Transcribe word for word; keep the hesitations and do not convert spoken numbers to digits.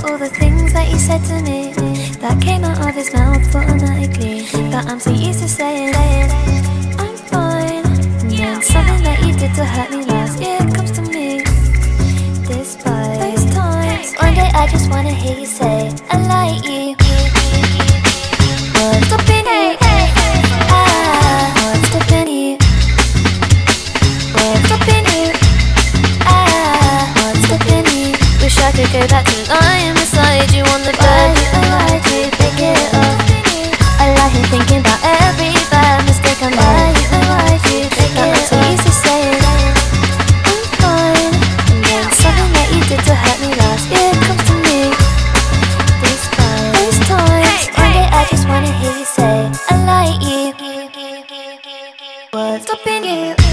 about all the things that he said to me, that came out of his mouth automatically, that I'm so used to saying I'm fine. Now something that you did to hurt me last year comes to me despite those times. One day I just wanna hear you say I like you. What's up in you? Ah, what's up in you? What's up in you? Ah, what's up in you? Wish I could go back to lying beside you on the bed. I lied to pick it up. I lie here thinking about every bad mistake I made. I lied to pick it up. I'm used to saying I'm fine. And then something that you did to hurt me last year comes to me despite those times. One day I just wanna hear you say I like you. What's up in you?